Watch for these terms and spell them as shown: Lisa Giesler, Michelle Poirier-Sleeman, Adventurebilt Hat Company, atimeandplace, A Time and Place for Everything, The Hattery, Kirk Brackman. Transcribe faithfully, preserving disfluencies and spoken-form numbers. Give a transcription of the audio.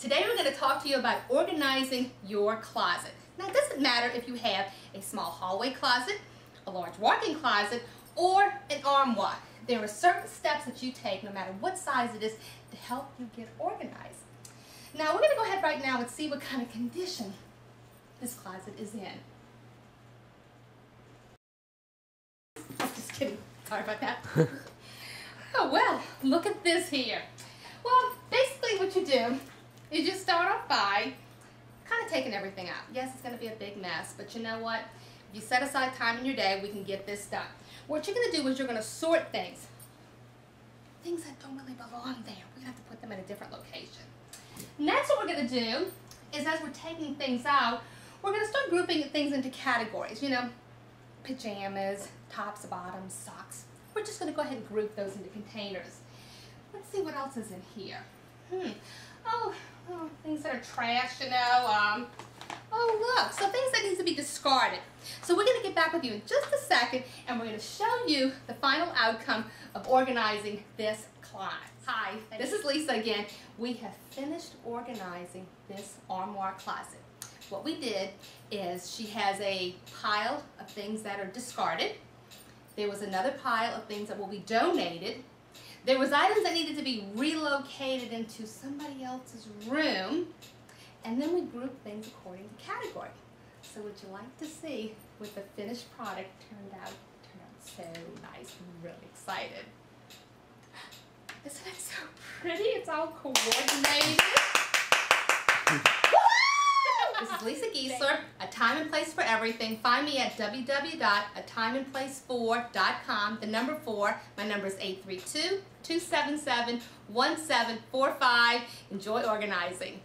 Today we're going to talk to you about organizing your closet. Now it doesn't matter if you have a small hallway closet, a large walk-in closet, or an armoire. There are certain steps that you take, no matter what size it is, to help you get organized. Now we're going to go ahead right now and see what kind of condition this closet is in. I'm just kidding. Sorry about that. Oh well, look at this here. Well, basically what you do is you start off by kind of taking everything out. Yes, it's going to be a big mess, but you know what? If you set aside time in your day, we can get this done. What you're going to do is you're going to sort things. Things that don't really belong there. We're going to have to put them in a different location. Next, what we're going to do is as we're taking things out, we're going to start grouping things into categories. You know, pajamas, tops, bottoms, socks. We're just going to go ahead and group those into containers. Let's see what else is in here. Hmm. Oh, oh things that are trash, you know. Um, oh, look. So things that need to be discarded. So we're going to get back with you in just a second, and we're going to show you the final outcome of organizing this closet. Hi, this is Lisa again. We have finished organizing this armoire closet. What we did is she has a pile of things that are discarded. There was another pile of things that will be donated. There was items that needed to be relocated into somebody else's room. And then we grouped things according to category. So would you like to see what the finished product turned out? It turned out so nice. I'm really excited. Isn't it so pretty? It's all coordinated. This is Lisa Giesler, A Time and Place for Everything. Find me at w w w dot a time and place four dot com, the number four. My number is eight three two, two seven seven, one seven four five. Enjoy organizing.